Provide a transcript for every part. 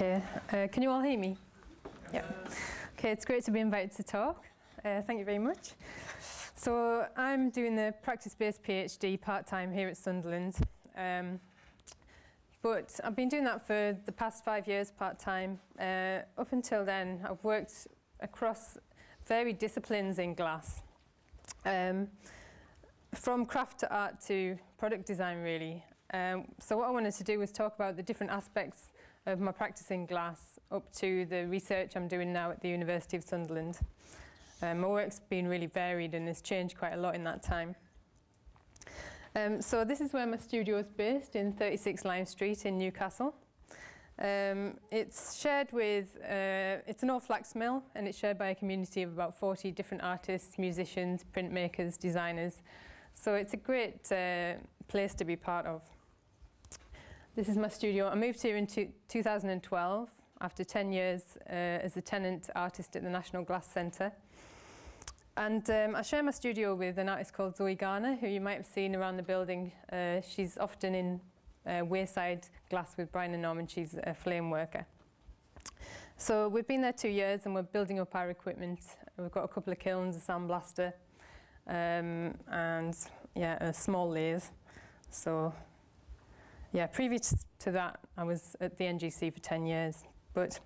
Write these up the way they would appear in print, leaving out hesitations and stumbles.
Okay, can you all hear me? Yeah. Okay, it's great to be invited to talk. Thank you very much. So I'm doing the practice-based PhD part-time here at Sunderland. But I've been doing that for the past 5 years part-time. Up until then, I've worked across varied disciplines in glass. From craft to art to product design, really. So what I wanted to do was talk about the different aspects of my practice in glass up to the research I'm doing now at the University of Sunderland. My work's been really varied and has changed quite a lot in that time. So this is where my studio is based, in 36 Lime Street in Newcastle. It's shared with, it's an all-flax mill, and it's shared by a community of about 40 different artists, musicians, printmakers, designers. So it's a great place to be part of. This is my studio. I moved here in 2012 after 10 years as a tenant artist at the National Glass Centre. And I share my studio with an artist called Zoe Garner, who you might have seen around the building. She's often in Wayside Glass with Brian and Norman. She's a flame worker. So we've been there 2 years and we're building up our equipment. We've got a couple of kilns, a sandblaster, and yeah, a small lathe. So yeah, previous to that, I was at the NGC for 10 years. But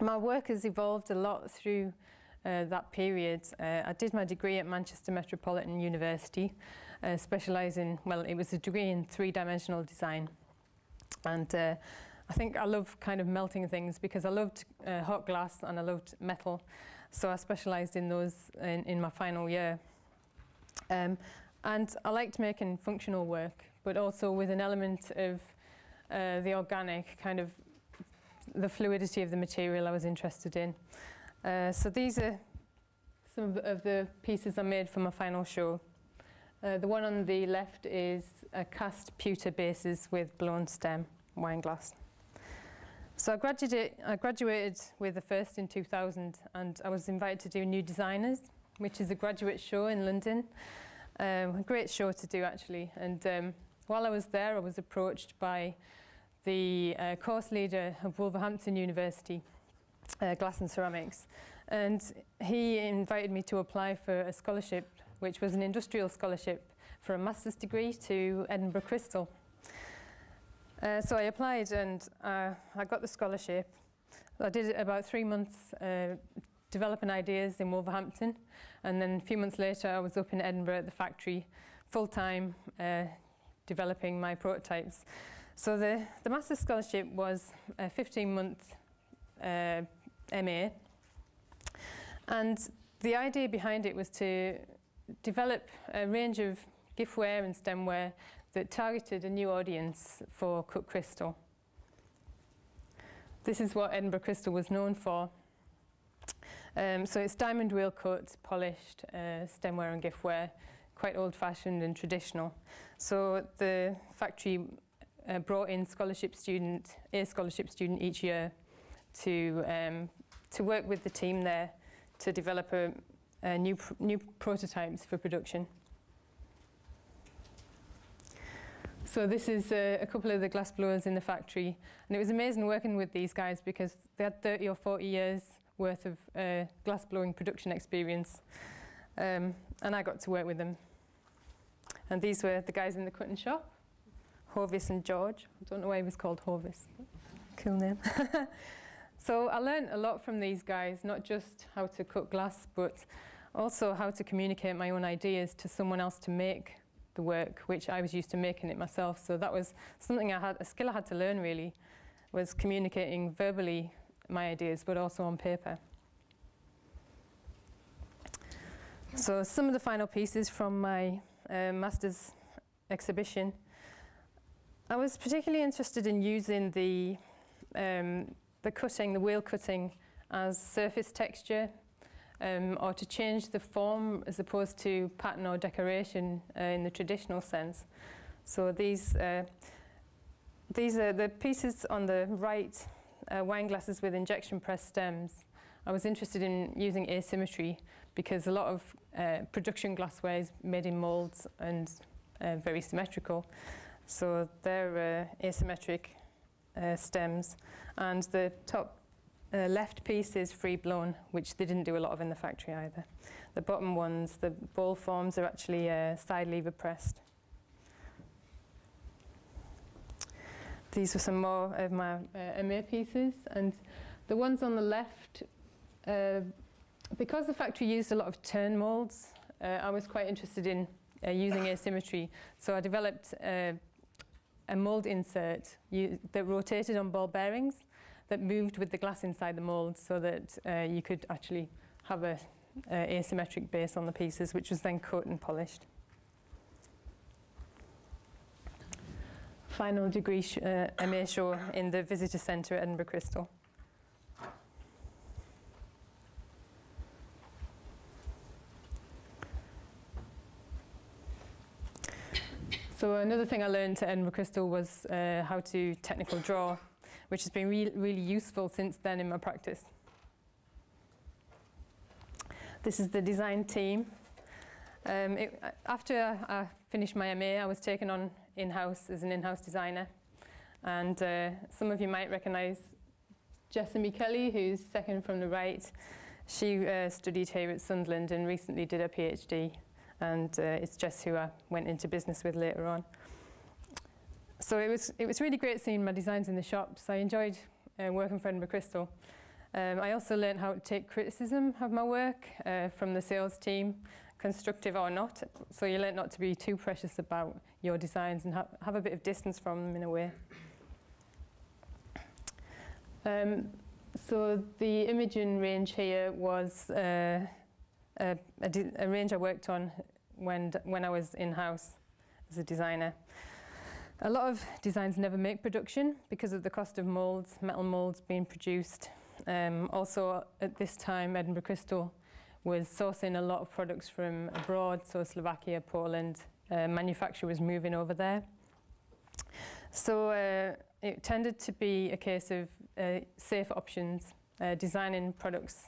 my work has evolved a lot through that period. I did my degree at Manchester Metropolitan University, specialising, well, it was a degree in three-dimensional design. And I think I love kind of melting things because I loved hot glass and I loved metal. So I specialised in those in my final year. And I liked making functional work, but also with an element of the organic, kind of the fluidity of the material I was interested in. So these are some of the pieces I made for my final show. The one on the left is a cast pewter bases with blown stem wine glass. So I graduated with the first in 2000, and I was invited to do New Designers, which is a graduate show in London. A great show to do, actually. And while I was there, I was approached by the course leader of Wolverhampton University, Glass and Ceramics, and he invited me to apply for a scholarship, which was an industrial scholarship for a master's degree to Edinburgh Crystal. So I applied and I got the scholarship. I did about 3 months developing ideas in Wolverhampton, and then a few months later I was up in Edinburgh at the factory full-time developing my prototypes. So the master's scholarship was a 15-month MA, and the idea behind it was to develop a range of giftware and stemware that targeted a new audience for cut crystal. This is what Edinburgh Crystal was known for. So it's diamond wheel cut, polished stemware and giftware, quite old-fashioned and traditional. So the factory brought in a scholarship student each year to work with the team there to develop new prototypes for production. So this is a couple of the glass blowers in the factory, and it was amazing working with these guys because they had 30 or 40 years worth of glass blowing production experience, and I got to work with them. And these were the guys in the cutting shop, Hovis and George. I don't know why he was called Hovis, but cool name. So I learned a lot from these guys, not just how to cut glass, but also how to communicate my own ideas to someone else to make the work, which I was used to making it myself. So that was something a skill I had to learn, really, was communicating verbally my ideas, but also on paper. So some of the final pieces from my master's exhibition. I was particularly interested in using the wheel cutting as surface texture, or to change the form as opposed to pattern or decoration in the traditional sense. So these are the pieces on the right, wine glasses with injection press stems. I was interested in using asymmetry because a lot of production glassware is made in moulds and very symmetrical. So they're asymmetric stems, and the top left piece is free blown, which they didn't do a lot of in the factory either. The bottom ones, the ball forms, are actually side lever pressed. These were some more of my MA pieces, and the ones on the left, because the factory used a lot of turn molds, I was quite interested in using asymmetry, so I developed a mold insert that rotated on ball bearings that moved with the glass inside the mold, so that you could actually have an asymmetric base on the pieces, which was then cut and polished. Final degree MA show in the visitor centre at Edinburgh Crystal. So another thing I learned at Edinburgh Crystal was how to technical draw, which has been really useful since then in my practice. This is the design team. After I finished my MA, I was taken on in-house as an in-house designer. And some of you might recognise Jessamy Kelly, who's second from the right. She studied here at Sunderland and recently did her PhD. And it's Jess who I went into business with later on. So it was really great seeing my designs in the shops. I enjoyed working for Edinburgh Crystal. I also learned how to take criticism of my work from the sales team, constructive or not. So you learn not to be too precious about your designs and have a bit of distance from them in a way. So the Imogen range here was a range I worked on when I was in-house as a designer. A lot of designs never make production because of the cost of moulds, metal moulds being produced. Also, at this time, Edinburgh Crystal was sourcing a lot of products from abroad, so Slovakia, Poland, manufacturers moving over there. So it tended to be a case of safe options, designing products,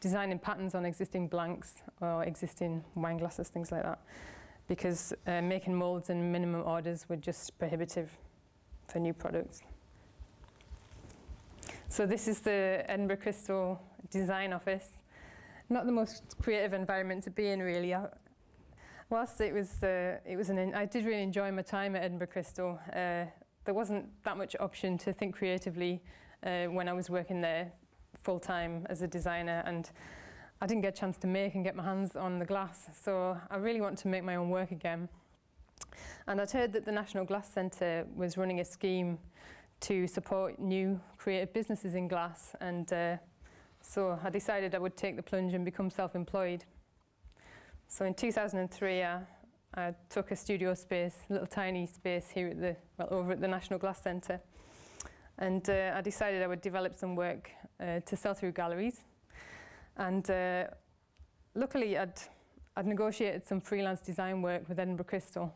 designing patterns on existing blanks or existing wine glasses, things like that, because making moulds and minimum orders were just prohibitive for new products. So this is the Edinburgh Crystal design office. Not the most creative environment to be in, really. Whilst I did really enjoy my time at Edinburgh Crystal, there wasn't that much option to think creatively when I was working there full-time as a designer, and I didn't get a chance to make and get my hands on the glass, so I really want to make my own work again. And I'd heard that the National Glass Centre was running a scheme to support new creative businesses in glass, and so I decided I would take the plunge and become self-employed. So in 2003 I took a studio space, a little tiny space here at the, well, over at the National Glass Centre. And I decided I would develop some work to sell through galleries. And luckily, I'd negotiated some freelance design work with Edinburgh Crystal,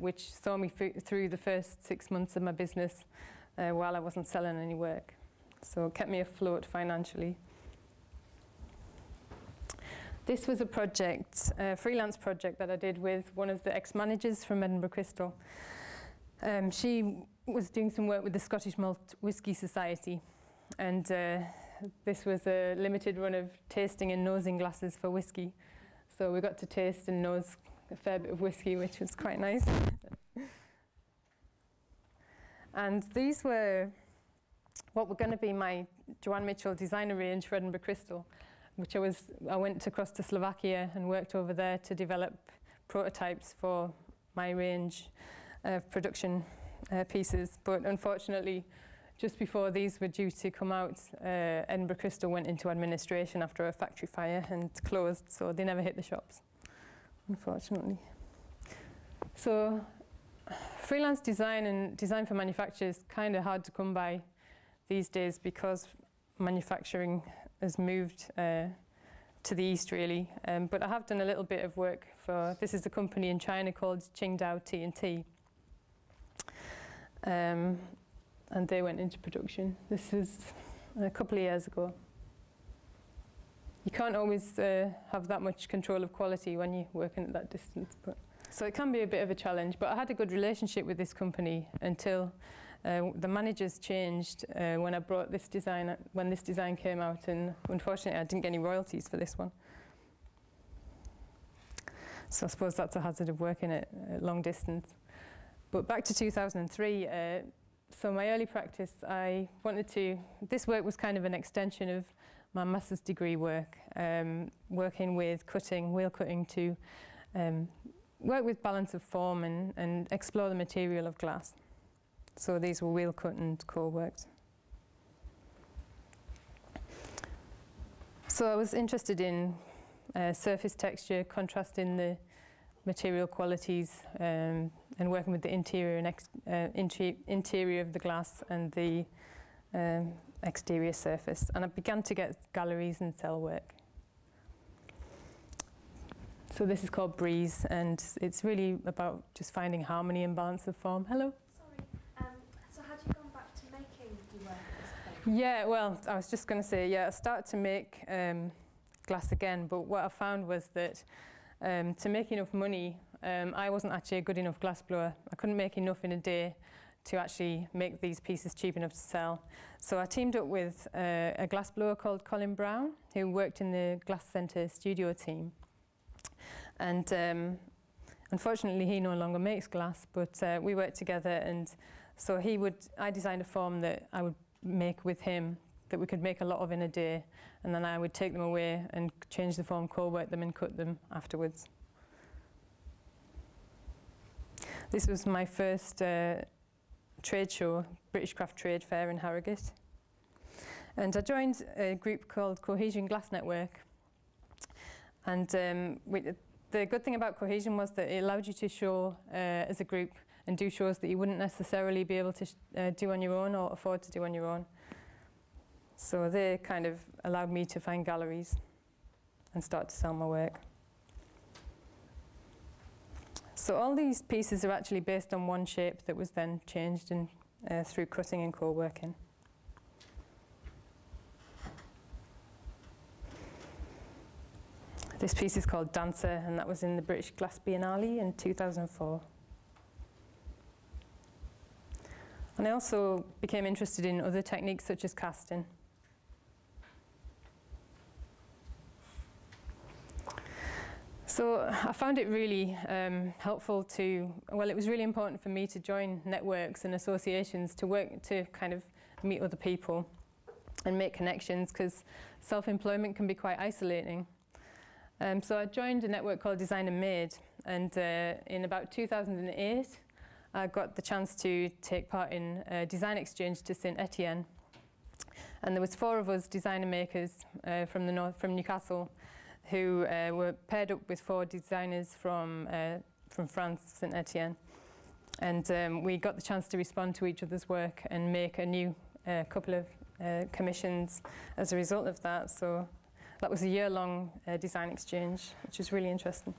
which saw me through the first 6 months of my business while I wasn't selling any work. So it kept me afloat financially. This was a project, a freelance project that I did with one of the ex-managers from Edinburgh Crystal. She was doing some work with the Scottish Malt Whisky Society, and this was a limited run of tasting and nosing glasses for whisky. So we got to taste and nose a fair bit of whisky, which was quite nice. And these were what were going to be my Joanne Mitchell designer range for Edinburgh Crystal, which I went across to Slovakia and worked over there to develop prototypes for my range of production pieces. But unfortunately, just before these were due to come out, Edinburgh Crystal went into administration after a factory fire and closed, so they never hit the shops, unfortunately. So freelance design and design for manufacturers is kind of hard to come by these days, because manufacturing has moved to the east, really. But I have done a little bit of work for, this is a company in China called Qingdao T&T. And they went into production. This is a couple of years ago. You can't always have that much control of quality when you're working at that distance. But so it can be a bit of a challenge. But I had a good relationship with this company until The managers changed when I brought this design, when this design came out, and unfortunately I didn't get any royalties for this one. So I suppose that's a hazard of working at long distance. But back to 2003, so my early practice, I wanted to, this work was kind of an extension of my master's degree work, working with cutting, wheel cutting to work with balance of form and explore the material of glass. So these were wheel cut and core works. So I was interested in surface texture, contrasting the material qualities, and working with the interior and interior of the glass and the exterior surface. And I began to get galleries and cell work. So this is called Breeze, and it's really about just finding harmony and balance of form. Hello. Yeah, well, I was just going to say, yeah, I started to make glass again, but what I found was that to make enough money, I wasn't actually a good enough glassblower. I couldn't make enough in a day to actually make these pieces cheap enough to sell. So I teamed up with a glassblower called Colin Brown, who worked in the Glass Centre studio team. And unfortunately, he no longer makes glass, but we worked together, and so he would, I designed a form that I would make with him that we could make a lot of in a day, and then I would take them away and change the form, core work them and cut them afterwards. This was my first trade show, British Craft Trade Fair in Harrogate, and I joined a group called Cohesion Glass Network, and the good thing about Cohesion was that it allowed you to show as a group and do shows that you wouldn't necessarily be able to do on your own or afford to do on your own. So they kind of allowed me to find galleries and start to sell my work. So all these pieces are actually based on one shape that was then changed in, through cutting and core working. This piece is called Dancer, and that was in the British Glass Biennale in 2004. And I also became interested in other techniques such as casting. So I found it really helpful to, well, it was really important for me to join networks and associations to work to kind of meet other people and make connections, because self-employment can be quite isolating. So I joined a network called Designer Made, and in about 2008, I got the chance to take part in a design exchange to St Etienne, and there was 4 of us designer makers from the north, from Newcastle, who were paired up with 4 designers from France, St Etienne, and we got the chance to respond to each other's work and make a new couple of commissions as a result of that. So that was a year-long design exchange, which was really interesting.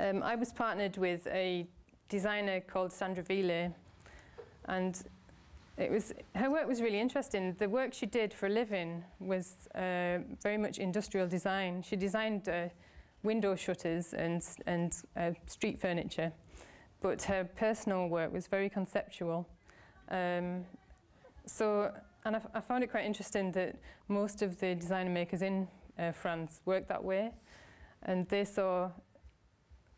I was partnered with a designer called Sandra Vile, and it was, her work was really interesting. The work she did for a living was very much industrial design. She designed window shutters and street furniture, but her personal work was very conceptual. And I found it quite interesting that most of the designer makers in France worked that way, and they saw,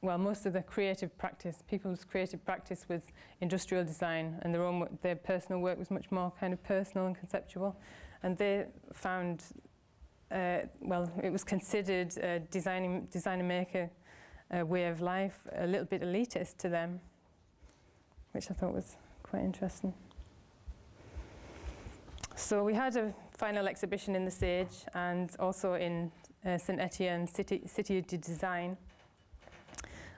well, most of the creative practice, people's creative practice was industrial design, and their personal work was much more kind of personal and conceptual. And they found, well, it was considered a designer-maker way of life a little bit elitist to them, which I thought was quite interesting. So we had a final exhibition in The Sage and also in St Etienne City de Design.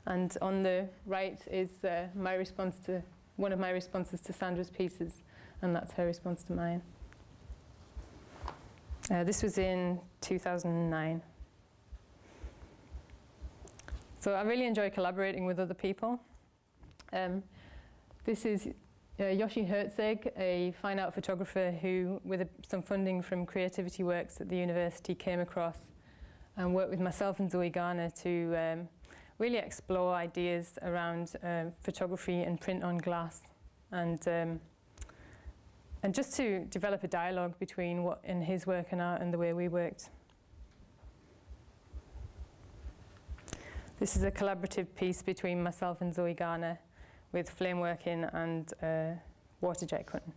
And on the right is my response to, one of my responses to Sandra's pieces, and that's her response to mine. This was in 2009. So I really enjoy collaborating with other people. This is Yoshi Herzig, a fine art photographer who, with some funding from Creativity Works at the university, came across and worked with myself and Zoe Garner to really explore ideas around photography and print on glass. and just to develop a dialogue between what in his work and art and the way we worked. This is a collaborative piece between myself and Zoe Garner with flame working and waterjet cutting.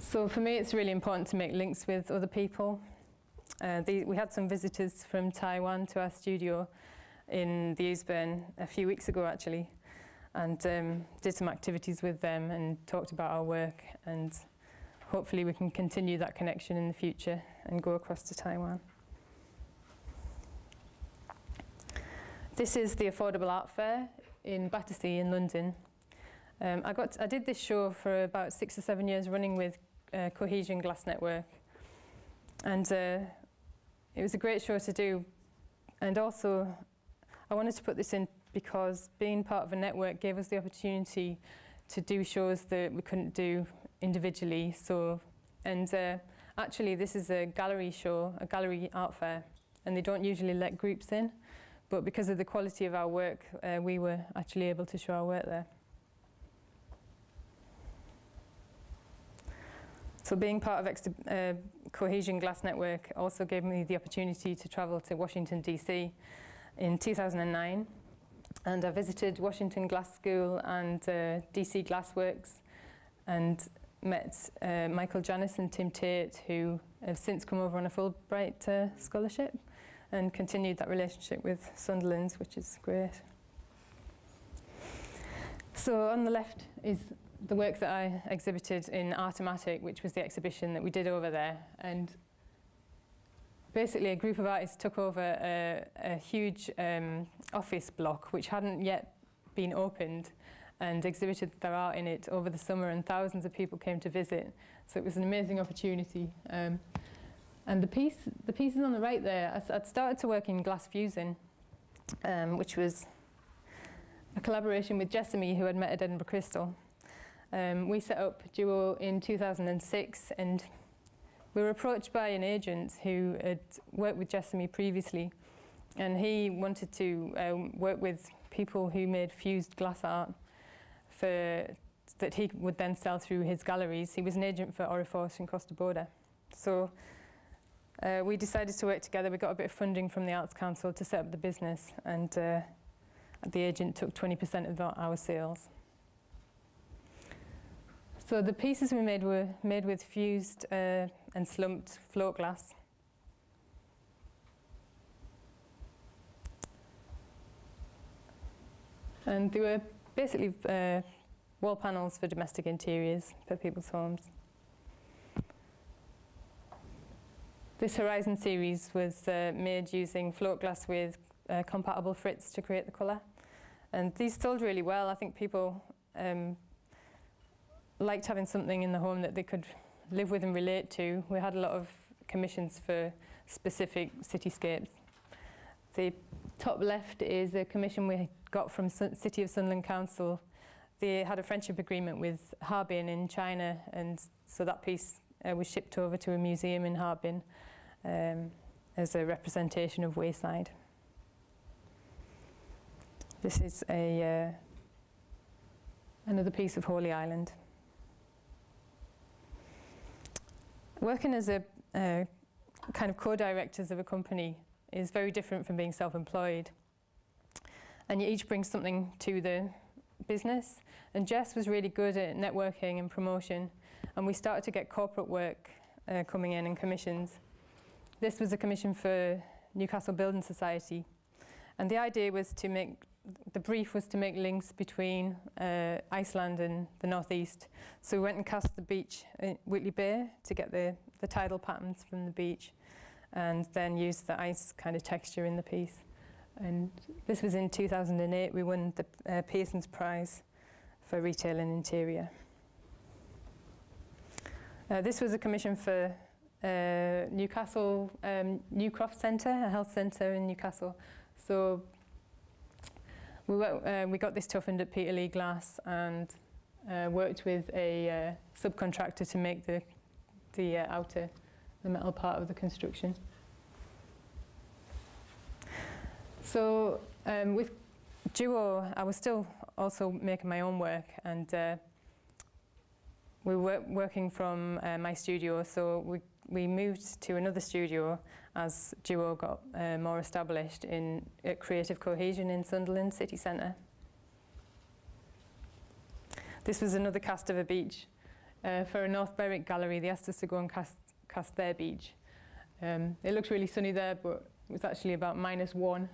So for me it's really important to make links with other people. We had some visitors from Taiwan to our studio in the Eastbourne a few weeks ago actually, and did some activities with them and talked about our work, and hopefully we can continue that connection in the future and go across to Taiwan. This is the Affordable Art Fair in Battersea in London. I did this show for about 6 or 7 years running with Cohesion Glass Network, and it was a great show to do, and also I wanted to put this in because being part of a network gave us the opportunity to do shows that we couldn't do individually. So, and actually this is a gallery show, a gallery art fair, and they don't usually let groups in, but because of the quality of our work we were actually able to show our work there. So being part of Cohesion Glass Network also gave me the opportunity to travel to Washington D.C. in 2009, and I visited Washington Glass School and D.C. Glassworks, and met Michael Janis and Tim Tate, who have since come over on a Fulbright scholarship and continued that relationship with Sunderland's, which is great. So on the left is the work that I exhibited in Artomatic, which was the exhibition that we did over there, and basically a group of artists took over a huge office block which hadn't yet been opened, and exhibited their art in it over the summer, and thousands of people came to visit. So it was an amazing opportunity. And the pieces on the right there, I'd started to work in glass fusing, which was a collaboration with Jessamy, who I'd met at Edinburgh Crystal. We set up Duo in 2006, and we were approached by an agent who had worked with Jessamy previously, and he wanted to work with people who made fused glass art that he would then sell through his galleries. He was an agent for Orifos and Costa Boda. So we decided to work together. We got a bit of funding from the Arts Council to set up the business, and the agent took 20% of our sales. So the pieces we made were made with fused and slumped float glass. And they were basically wall panels for domestic interiors for people's homes. This Horizon series was made using float glass with compatible frits to create the colour. And these sold really well. I think people liked having something in the home that they could live with and relate to. We had a lot of commissions for specific cityscapes. The top left is a commission we got from City of Sunderland Council. They had a friendship agreement with Harbin in China, and so that piece was shipped over to a museum in Harbin as a representation of Wayside. This is another piece of Holy Island. Working as a kind of co-directors of a company is very different from being self-employed, and you each bring something to the business, and Jess was really good at networking and promotion, and we started to get corporate work coming in and commissions. This was a commission for Newcastle Building Society, and the idea was to make, the brief was to make links between Iceland and the northeast. So we went and cast the beach at Whitley Bay to get the tidal patterns from the beach, and then used the ice kind of texture in the piece. And this was in 2008. We won the Pearson's Prize for Retail and Interior. This was a commission for Newcastle Newcroft Centre, a health centre in Newcastle. So we got this toughened at Peterlee Glass, and worked with a subcontractor to make the outer, the metal part of the construction. So with Duo, I was still also making my own work, and we were working from my studio, so we moved to another studio as Duo got more established at Creative Cohesion in Sunderland City Centre. This was another cast of a beach. For a North Berwick gallery, they asked us to go and cast their beach. It looked really sunny there, but it was actually about -1.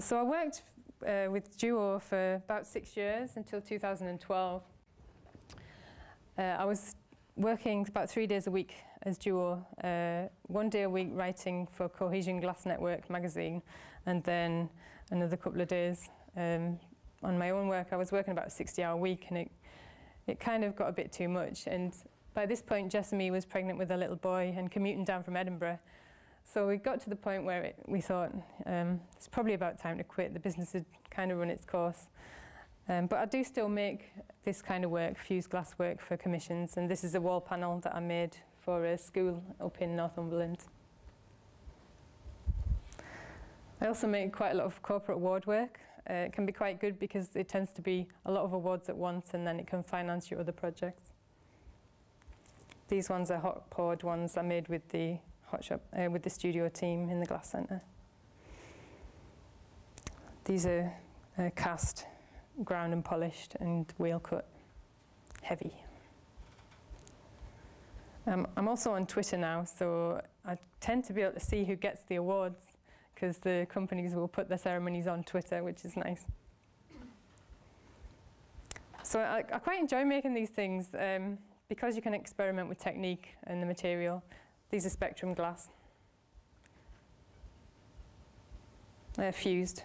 So I worked with Duo for about 6 years until 2012. I was working about 3 days a week as Duo, 1 day a week writing for Cohesion Glass Network magazine, and then another couple of days on my own work. I was working about a 60-hour week, and it kind of got a bit too much. And by this point, Jessamy was pregnant with a little boy and commuting down from Edinburgh. So we got to the point where we thought, it's probably about time to quit. The business had kind of run its course. But I do still make this kind of work, fused glass work for commissions. And this is a wall panel that I made for a school up in Northumberland. I also make quite a lot of corporate award work. It can be quite good because it tends to be a lot of awards at once, and then it can finance your other projects. These ones are hot poured ones I made with the hot shop, with the studio team in the Glass Centre. These are cast, ground and polished, and wheel cut, heavy. I'm also on Twitter now, so I tend to be able to see who gets the awards, because the companies will put their ceremonies on Twitter, which is nice. So I quite enjoy making these things because you can experiment with technique and the material. These are Spectrum glass. They're fused.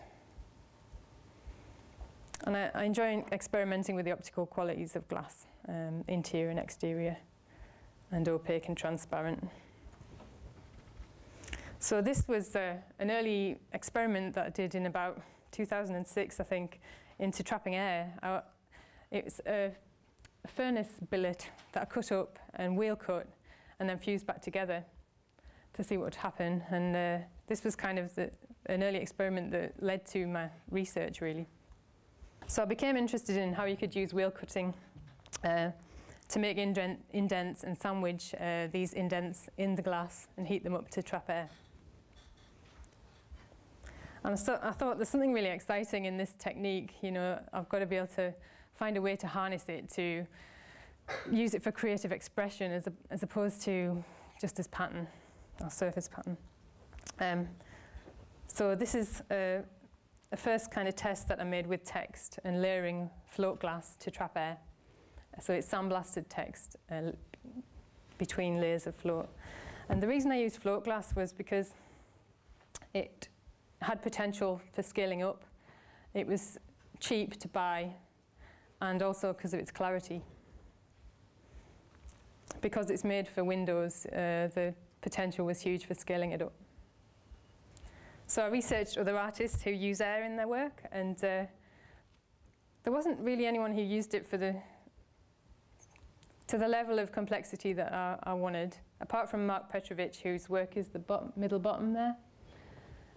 And I enjoy experimenting with the optical qualities of glass, interior and exterior, and opaque and transparent. So this was an early experiment that I did in about 2006, I think, into trapping air. It was a furnace billet that I cut up and wheel cut and then fused back together to see what would happen. And this was kind of an early experiment that led to my research, really. So I became interested in how you could use wheel cutting to make indents and sandwich these indents in the glass and heat them up to trap air. And so I thought there's something really exciting in this technique. You know, I've got to be able to find a way to harness it, to use it for creative expression as opposed to just as pattern or surface pattern. So this is a first kind of test that I made with text and layering float glass to trap air. So it's sandblasted text between layers of float. And the reason I used float glass was because it had potential for scaling up. It was cheap to buy, and also because of its clarity. Because it's made for windows, the potential was huge for scaling it up. So I researched other artists who use air in their work, and there wasn't really anyone who used it to the level of complexity that I wanted, apart from Mark Petrovich, whose work is the middle bottom there.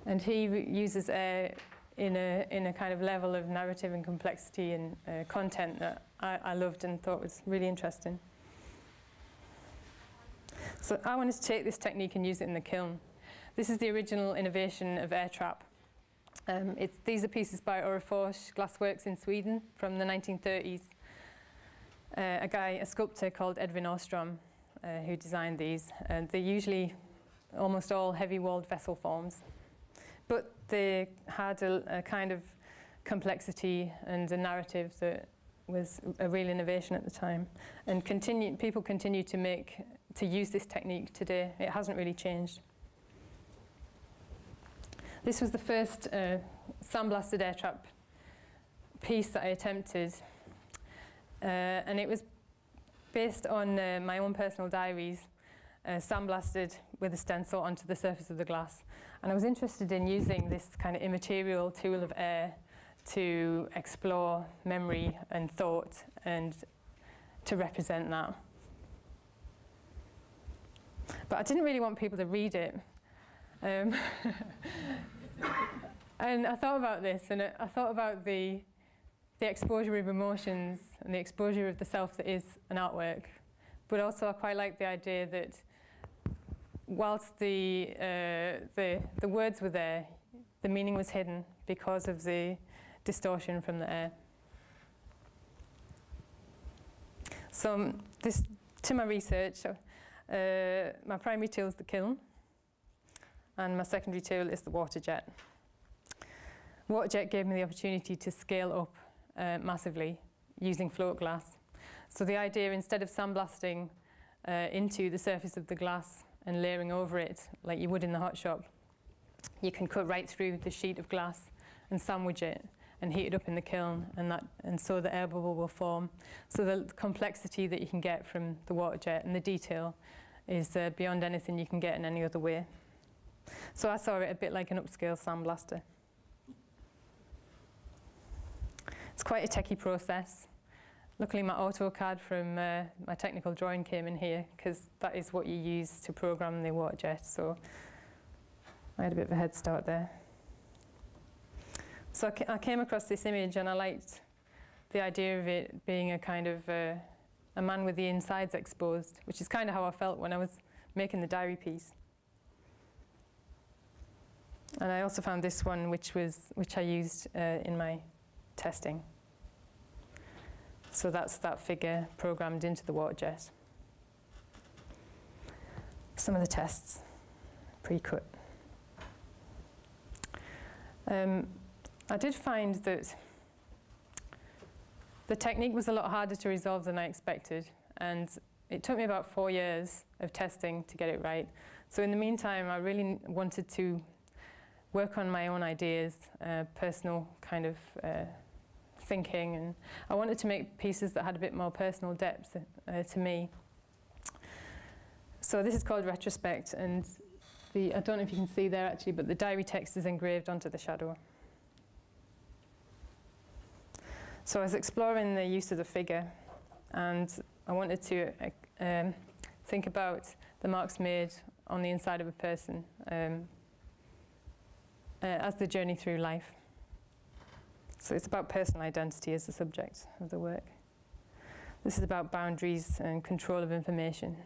And he uses air in a kind of level of narrative and complexity and content that I loved and thought was really interesting. So I wanted to take this technique and use it in the kiln. This is the original innovation of air trap. These are pieces by Orrefors Glassworks in Sweden from the 1930s. A sculptor called Edvin Åström, who designed these. They're usually almost all heavy-walled vessel forms, but they had a kind of complexity and a narrative that was a real innovation at the time. And people continue to use this technique today. It hasn't really changed. This was the first sandblasted air trap piece that I attempted, and it was based on my own personal diaries, sandblasted with a stencil onto the surface of the glass. And I was interested in using this kind of immaterial tool of air to explore memory and thought, and to represent that. But I didn't really want people to read it. And I thought about this, and I thought about the exposure of emotions and the exposure of the self that is an artwork. But also I quite like the idea that whilst the words were there, the meaning was hidden because of the distortion from the air. So this, to my research, my primary tool is the kiln, and my secondary tool is the water jet. Water jet gave me the opportunity to scale up massively using float glass. So the idea, instead of sandblasting into the surface of the glass and layering over it like you would in the hot shop, you can cut right through the sheet of glass and sandwich it and heat it up in the kiln, and so the air bubble will form. So the complexity that you can get from the water jet and the detail is beyond anything you can get in any other way. So I saw it a bit like an upscale sandblaster. It's quite a techie process. Luckily my AutoCAD from my technical drawing came in here, because that is what you use to program the water jet, so I had a bit of a head start there. So I came across this image, and I liked the idea of it being a kind of a man with the insides exposed, which is kind of how I felt when I was making the diary piece. And I also found this one, which I used in my testing. So that's that figure programmed into the water jet. Some of the tests, pre-cut. I did find that the technique was a lot harder to resolve than I expected, and it took me about 4 years of testing to get it right. So in the meantime, I really wanted to work on my own ideas, personal kind of thinking, and I wanted to make pieces that had a bit more personal depth to me. So this is called Retrospect, and I don't know if you can see there actually, but the diary text is engraved onto the shadow. So I was exploring the use of the figure, and I wanted to think about the marks made on the inside of a person as the journey through life. So it's about personal identity as the subject of the work. This is about boundaries and control of information.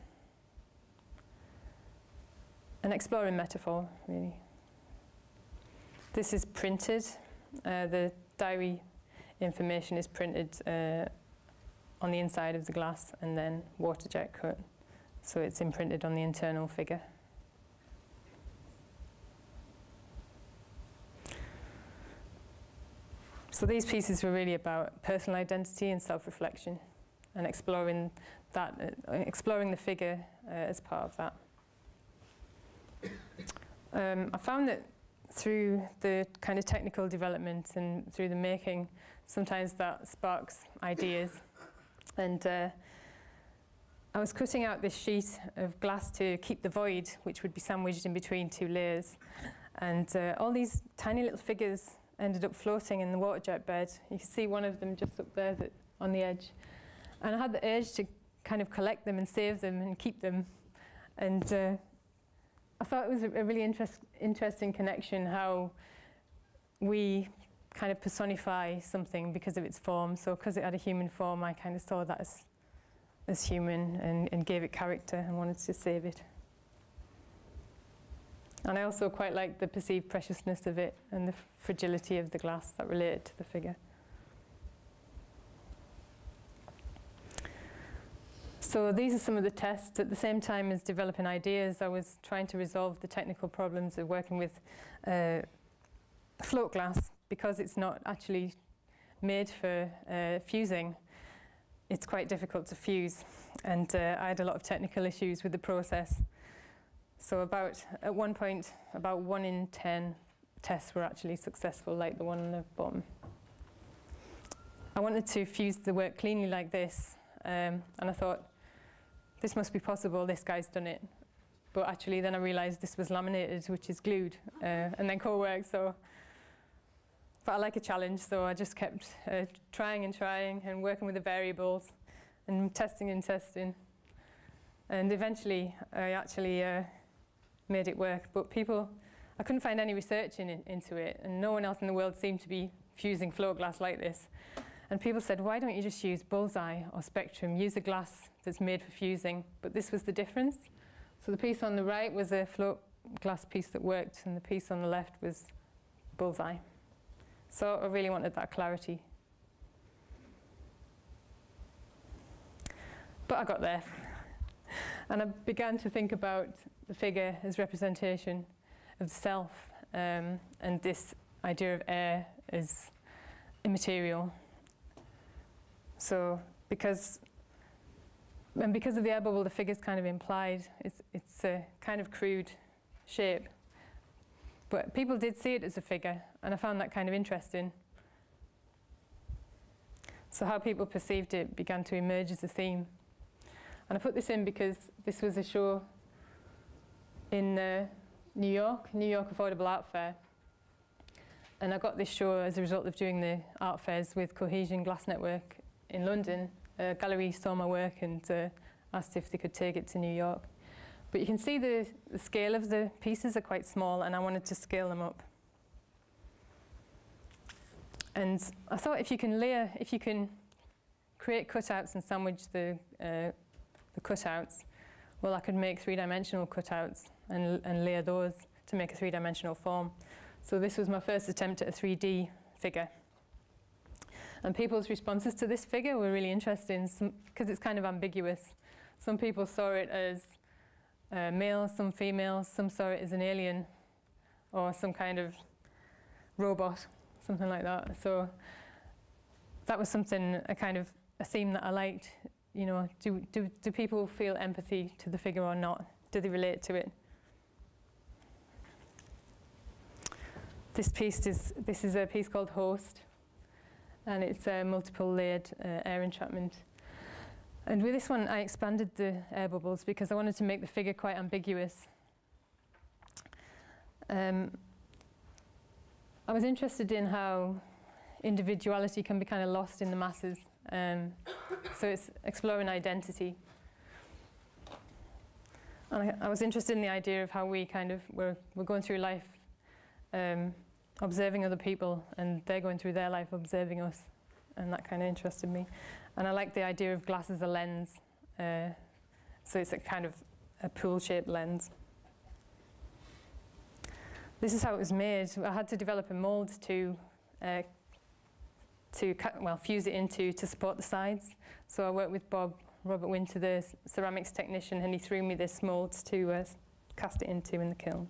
And exploring metaphor, really. This is printed. The diary information is printed on the inside of the glass, and then water jet cut. So it's imprinted on the internal figure. So these pieces were really about personal identity and self-reflection, and exploring that, exploring the figure as part of that. I found that through the kind of technical development and through the making, sometimes that sparks ideas. And I was cutting out this sheet of glass to keep the void, which would be sandwiched in between two layers. And all these tiny little figures ended up floating in the water jet bed. You can see one of them just up there on the edge. And I had the urge to kind of collect them and save them and keep them. And I thought it was a really interesting connection, how we kind of personify something because of its form. So because it had a human form, I kind of saw that as human, and gave it character and wanted to save it. And I also quite liked the perceived preciousness of it and the fragility of the glass that related to the figure. So these are some of the tests. At the same time as developing ideas, I was trying to resolve the technical problems of working with float glass, because it's not actually made for fusing. It's quite difficult to fuse, and I had a lot of technical issues with the process. So at one point, about 1 in 10 tests were actually successful, like the one on the bottom. I wanted to fuse the work cleanly like this, and I thought, this must be possible, this guy's done it. But actually, then I realized this was laminated, which is glued, and then co-work, so. But I like a challenge, so I just kept trying and working with the variables, and testing. And eventually, I actually made it work, but people I couldn't find any research into it, and no one else in the world seemed to be fusing float glass like this. And people said, why don't you just use Bullseye or Spectrum, use a glass that's made for fusing? But this was the difference. So the piece on the right was a float glass piece that worked, and the piece on the left was Bullseye. So I really wanted that clarity. But I got there. And I began to think about the figure as representation of the self, and this idea of air as immaterial. So because of the air bubble, the figure's kind of implied. It's a kind of crude shape. But people did see it as a figure, and I found that kind of interesting. So how people perceived it began to emerge as a theme. And I put this in because this was a show in New York Affordable Art Fair. And I got this show as a result of doing the art fairs with Cohesion Glass Network in London. A gallery saw my work and asked if they could take it to New York. But you can see the scale of the pieces are quite small, and I wanted to scale them up. And I thought if you can create cutouts and sandwich the cutouts, well, I could make three-dimensional cutouts and layer those to make a three-dimensional form. So this was my first attempt at a 3D figure. And people's responses to this figure were really interesting because it's kind of ambiguous. Some people saw it as male, some female, some saw it as an alien or some kind of robot, something like that. So that was something, a theme that I liked. You know, do people feel empathy to the figure or not? Do they relate to it? This is a piece called Host, and it's a multiple layered air entrapment. And with this one, I expanded the air bubbles because I wanted to make the figure quite ambiguous. I was interested in how individuality can be kind of lost in the masses. So it's exploring identity. And I was interested in the idea of how we kind of, we're going through life observing other people, and they're going through their life observing us, and that kind of interested me. And I like the idea of glass as a lens, so it's a kind of a pool-shaped lens. This is how it was made. I had to develop a mould to fuse it into to support the sides. So I worked with Robert Winter, the ceramics technician, and he threw me this mould to cast it into in the kiln.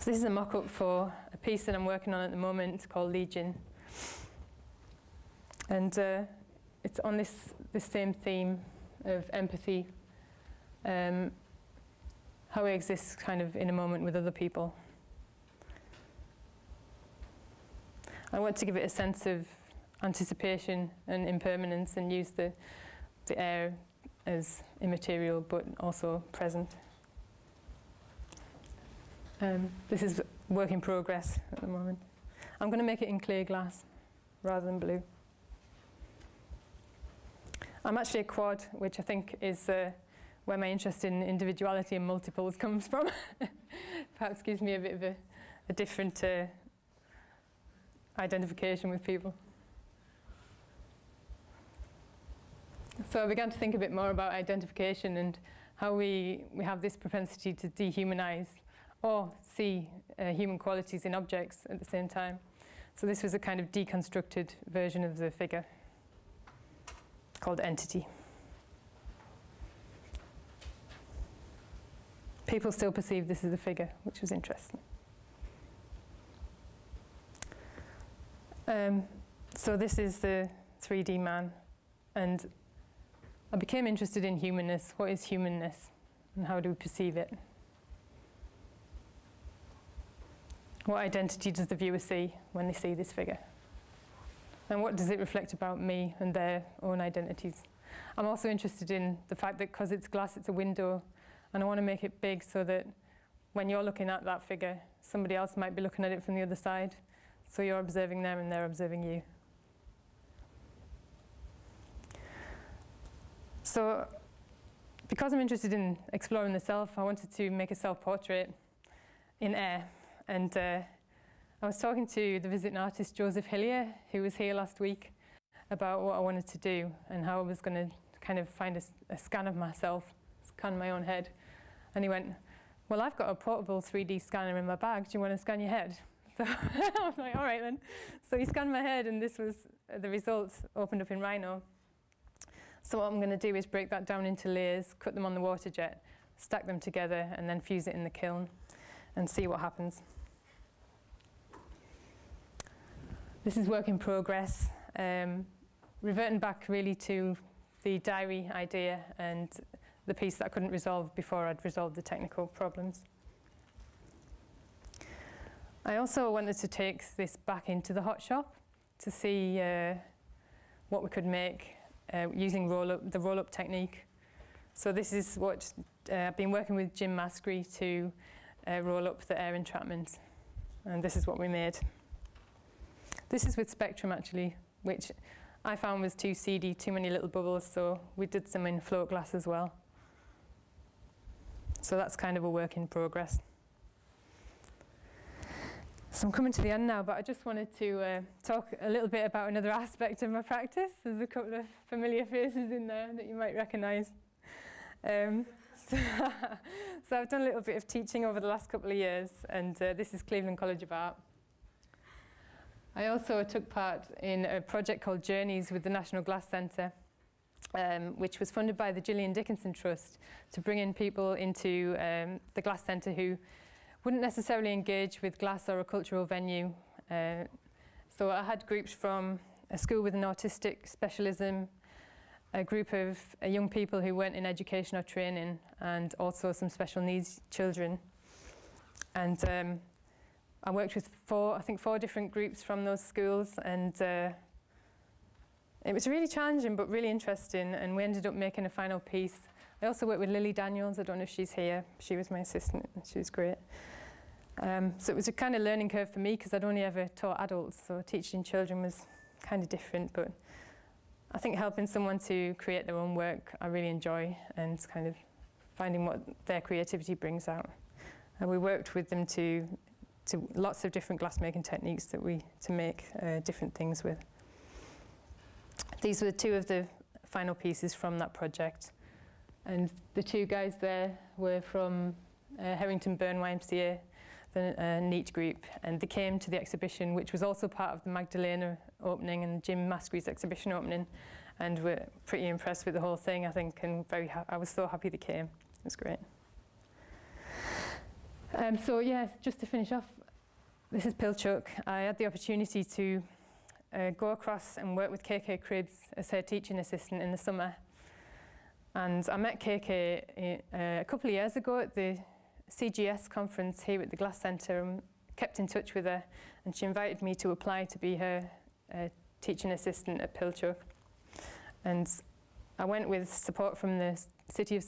So this is a mock-up for a piece that I'm working on at the moment called Legion. And it's on this same theme of empathy, how we exist kind of in a moment with other people. I want to give it a sense of anticipation and impermanence and use the air as immaterial but also present. This is work in progress at the moment. I'm going to make it in clear glass rather than blue. I'm actually a quad, which I think is where my interest in individuality and multiples comes from. Perhaps gives me a bit of a different identification with people. So I began to think a bit more about identification and how we have this propensity to dehumanize or see human qualities in objects at the same time. So this was a kind of deconstructed version of the figure called Entity. People still perceive this as a figure, which was interesting. So this is the 3D man, and I became interested in humanness. What is humanness, and how do we perceive it? What identity does the viewer see when they see this figure? And what does it reflect about me and their own identities? I'm also interested in the fact that because it's glass, it's a window, and I want to make it big so that when you're looking at that figure, somebody else might be looking at it from the other side, so you're observing them and they're observing you. So Because I'm interested in exploring the self, I wanted to make a self-portrait in air. And I was talking to the visiting artist, Joseph Hillier, who was here last week, about what I wanted to do and how I was going to kind of find a scan of myself, scan my own head. And he went, well, I've got a portable 3D scanner in my bag. Do you want to scan your head? So I was like, all right then. So he scanned my head, and this was the results opened up in Rhino. So what I'm going to do is break that down into layers, cut them on the water jet, stack them together, and then fuse it in the kiln and see what happens. This is work in progress, reverting back really to the diary idea and the piece that I couldn't resolve before I'd resolved the technical problems. I also wanted to take this back into the hot shop to see what we could make using the roll-up technique. So this is what I've been working with Jim Maskery to roll up the air entrapment, and this is what we made. This is with Spectrum actually, which I found was too seedy, too many little bubbles, so we did some in float glass as well. So that's kind of a work in progress. So I'm coming to the end now, but I just wanted to talk a little bit about another aspect of my practice. There's a couple of familiar faces in there that you might recognise. So I've done a little bit of teaching over the last couple of years, and this is Cleveland College of Art. I also took part in a project called Journeys with the National Glass Centre, which was funded by the Gillian Dickinson Trust to bring in people into the Glass Centre who wouldn't necessarily engage with glass or a cultural venue. So I had groups from a school with an autistic specialism, a group of young people who weren't in education or training, and also some special needs children. And I worked with four different groups from those schools, and it was really challenging but really interesting, and we ended up making a final piece. I also worked with Lily Daniels. I don't know if she's here. She was my assistant and she was great. So it was a kind of learning curve for me because I'd only ever taught adults, so teaching children was kind of different, but I think helping someone to create their own work I really enjoy, and kind of finding what their creativity brings out. And we worked with them to lots of different glassmaking techniques that to make different things with. These were two of the final pieces from that project, and the two guys there were from Herrington Burn YMCA, the NEAT group, and they came to the exhibition, which was also part of the Magdalena opening and Jim Maskery's exhibition opening, and were pretty impressed with the whole thing, I think, and I was so happy they came. It was great. So yeah, just to finish off, this is Pilchuk. I had the opportunity to go across and work with KK Cribs as her teaching assistant in the summer. And I met KK a couple of years ago at the CGS conference here at the Glass Centre, and kept in touch with her, and she invited me to apply to be her teaching assistant at Pilchuk. And I went with support from the City of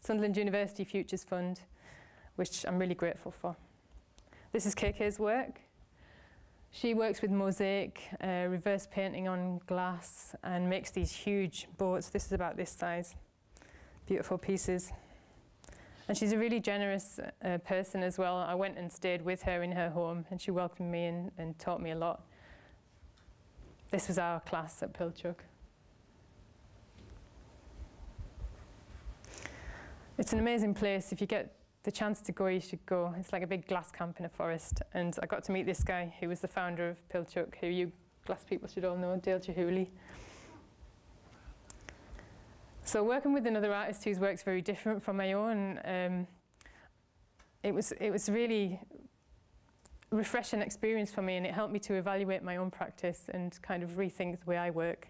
Sunderland University Futures Fund, which I'm really grateful for. This is KK's work. She works with mosaic, reverse painting on glass, and makes these huge boats. This is about this size. Beautiful pieces. And she's a really generous person as well. I went and stayed with her in her home, and she welcomed me and taught me a lot. This was our class at Pilchuk. It's an amazing place. If you get the chance to go, you should go. It's like a big glass camp in a forest. And I got to meet this guy who was the founder of Pilchuk, who you glass people should all know, Dale Chihuly. So working with another artist whose work's very different from my own, it was really a refreshing experience for me, and it helped me to evaluate my own practice and kind of rethink the way I work.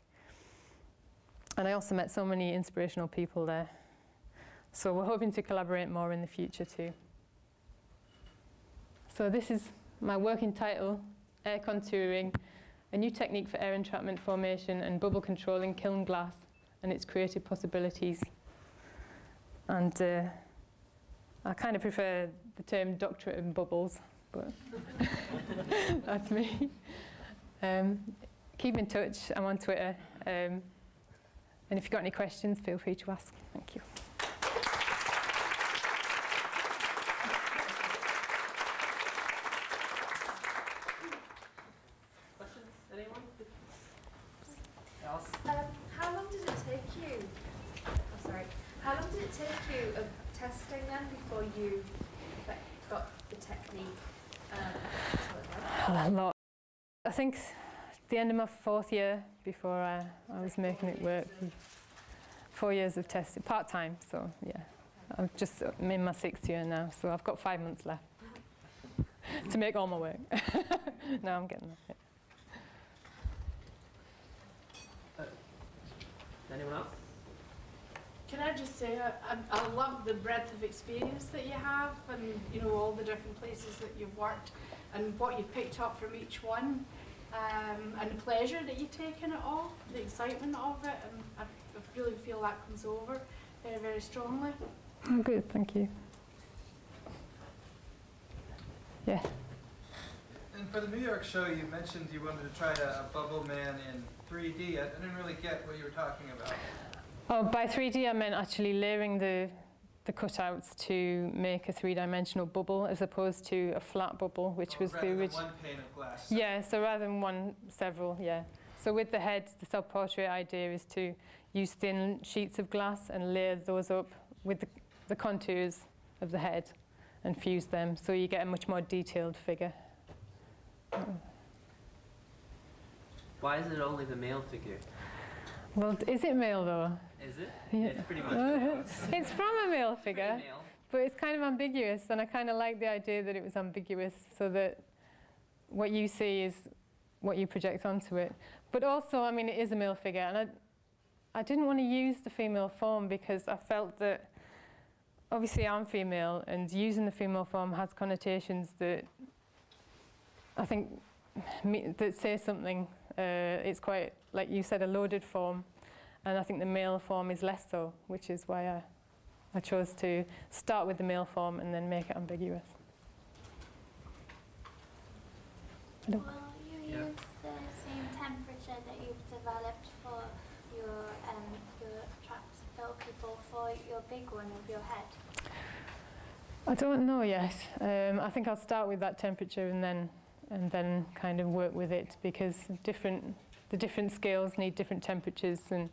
And I also met so many inspirational people there. So we're hoping to collaborate more in the future too. So this is my working title, Air Contouring, a new technique for air entrapment formation and bubble control in kiln glass and its creative possibilities. And I kind of prefer the term doctorate in bubbles, but that's me. Keep in touch, I'm on Twitter. And if you've got any questions, feel free to ask. Thank you. Questions? Anyone? Yes. How long did it take you? I'm sorry. How long did it take you of testing then before you got the technique? A lot. I think at the end of my fourth year, before I was making it work, 4 years of testing, part-time, so yeah. I'm just in my sixth year now, so I've got 5 months left to make all my work. No, I'm getting that. Yeah. Anyone else? Can I just say, I love the breadth of experience that you have, and you know, all the different places that you've worked and what you've picked up from each one, and the pleasure that you take in it all, the excitement of it, and I really feel that comes over very, very strongly. Oh, good, thank you. Yeah. And for the New York show, you mentioned you wanted to try a bubble man in 3D. I didn't really get what you were talking about. Oh, by 3D I meant actually layering the cutouts to make a three-dimensional bubble as opposed to a flat bubble, which was the original. One pane of glass. Yeah, so rather than one, several, yeah. So with the head, the self-portrait idea is to use thin sheets of glass and layer those up with the contours of the head and fuse them, so you get a much more detailed figure. Why is it only the male figure? Well, is it male though? Is it? Yeah. It's pretty much male. It's from a male figure, male. But it's kind of ambiguous, and I kind of like the idea that it was ambiguous so that what you see is what you project onto it. But also, I mean, it is a male figure, and I didn't want to use the female form because I felt that obviously I'm female, and using the female form has connotations that I think that say something. It's quite, like you said, a loaded form, and I think the male form is less so, which is why I chose to start with the male form and then make it ambiguous. Hello. Will you use the same temperature that you've developed for your traps fill people for your big one of your head? I don't know yet. I think I'll start with that temperature and then kind of work with it, because the different scales need different temperatures, and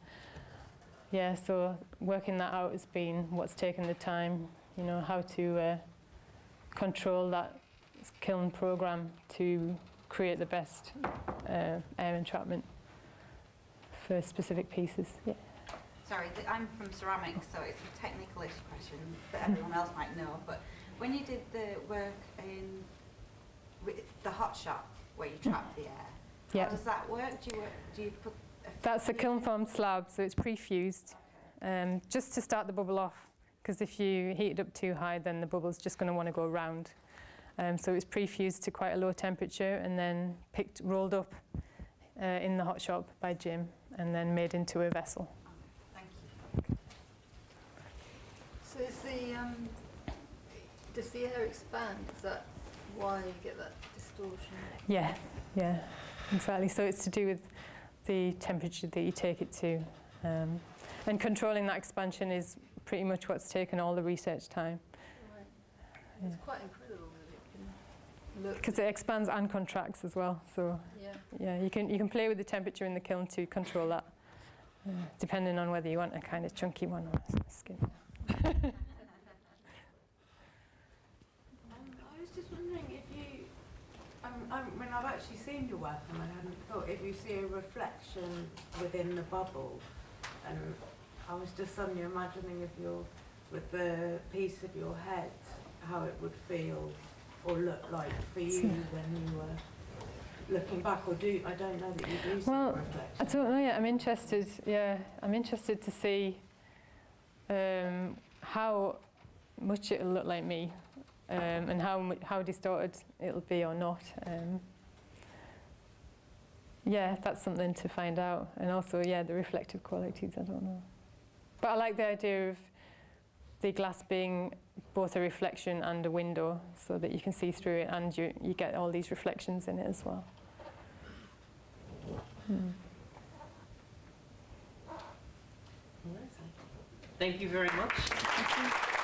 yeah, so working that out has been what's taken the time, you know, how to control that kiln program to create the best air entrapment for specific pieces. Yeah. Sorry, I'm from ceramics, so it's a technical-ish question that everyone else might know, but when you did the work in the hot shot where you trap the air. Yep. How does that work? Do you put a that's a kiln formed slab, so it's pre-fused, just to start the bubble off, because if you heat it up too high, then the bubble's just going to want to go round. So it's pre-fused to quite a low temperature, and then rolled up in the hot shop by Jim, and then made into a vessel. Thank you. So is the does the air expand? Is that why you get that distortion? Yeah, yeah, exactly. So it's to do with the temperature that you take it to. And controlling that expansion is pretty much what's taken all the research time. Right. Yeah. It's quite incredible that it can look... Because it expands and contracts as well. So yeah, yeah, you can play with the temperature in the kiln to control that, depending on whether you want a kind of chunky one or a skinny one. Just wondering if you, when I've actually seen your work, and I hadn't thought, if you see a reflection within the bubble, and I was just suddenly imagining if you're with the piece of your head, how it would feel or look like for you when you were looking back, or I don't know that you do see a reflection. I don't know yet. I'm interested to see how much it'll look like me. And how distorted it'll be or not. Yeah, that's something to find out. And also, yeah, the reflective qualities, I don't know. But I like the idea of the glass being both a reflection and a window, so that you can see through it and you get all these reflections in it as well. Hmm. Thank you very much.